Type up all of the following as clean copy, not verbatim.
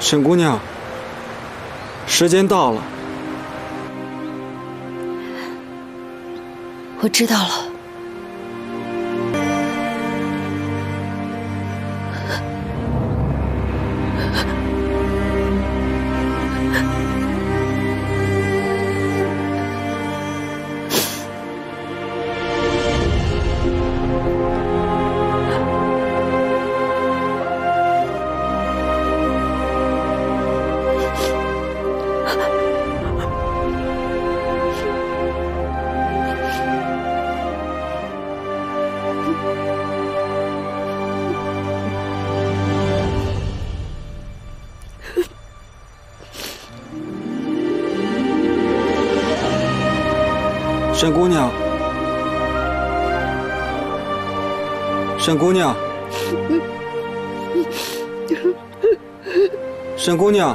沈姑娘，时间到了。我知道了。沈姑娘，沈姑娘，沈姑娘，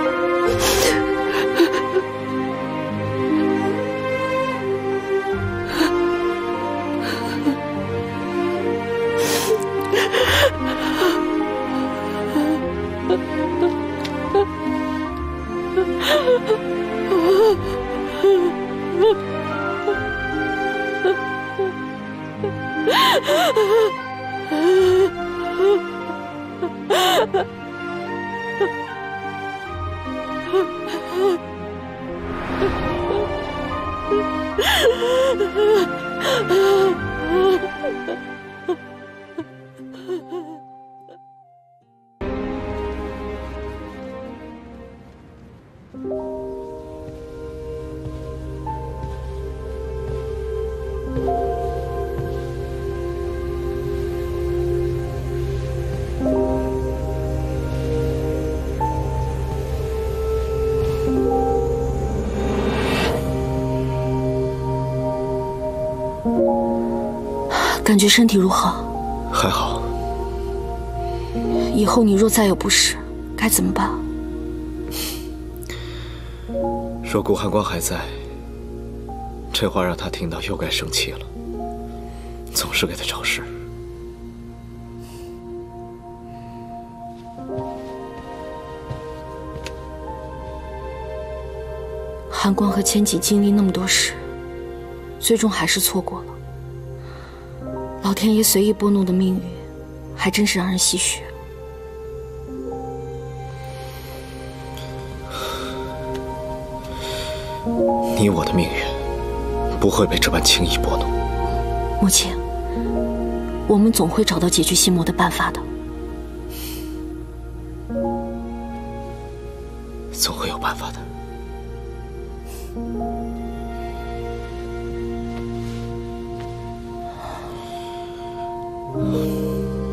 感觉身体如何？还好。以后你若再有不适，该怎么办？若顾寒光还在，这话让他听到又该生气了。总是给他找事。寒光和千锦经历那么多事，最终还是错过了。 老天爷随意拨弄的命运，还真是让人唏嘘。你我的命运不会被这般轻易拨弄。母亲，我们总会找到解决心魔的办法的。总会有办法的。 Oh.